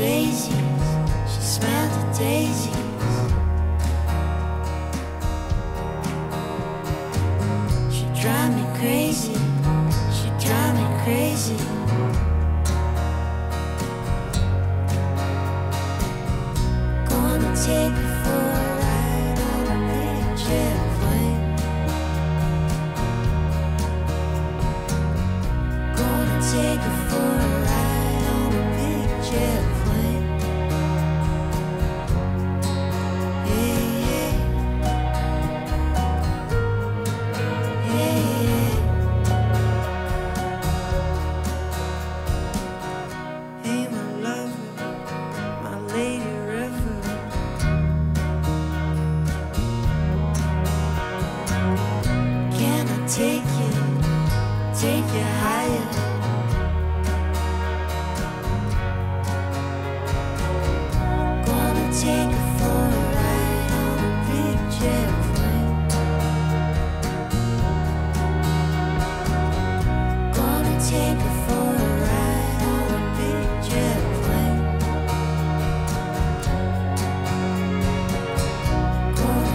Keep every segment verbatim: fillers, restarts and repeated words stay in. daisies, she smelled the daisies. She drive me crazy, she drive me crazy. Gonna take her for a ride on a big jet plane. Gonna take her for a ride on a big jet plane. Take you, take you higher. Gonna take you for a ride on a big jet plane. Gonna take you for a ride on a big jet plane. Gonna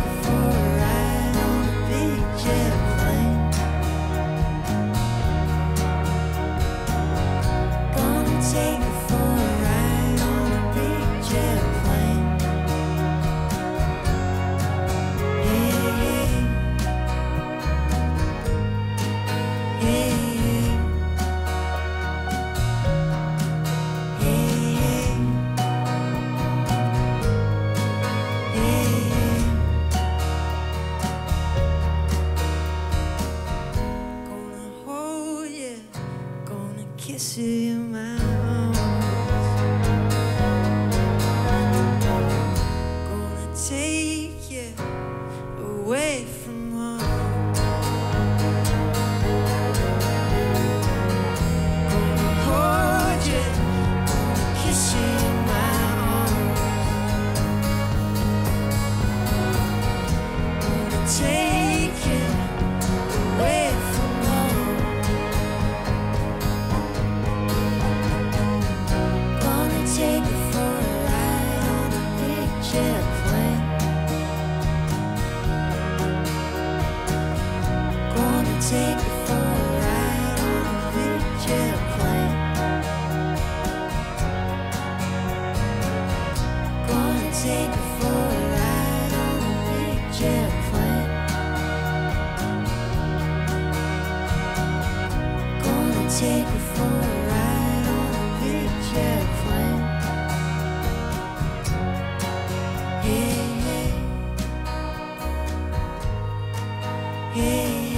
you for a ride on a big jet plane. Take me for a ride on a big jet plane. Hey, hey, hey, hey, hey. Gonna hold you, gonna kiss you in my arms. Take you away from home. Gonna hold you, gonna kiss you in my arms. Gonna take you away from home. Gonna take you for a ride on a big jet plane. Take me for a ride on a big jet plane. Gonna take me for a ride on a big jet plane. Gonna take me for a ride on a big jet plane. Hey, hey, hey.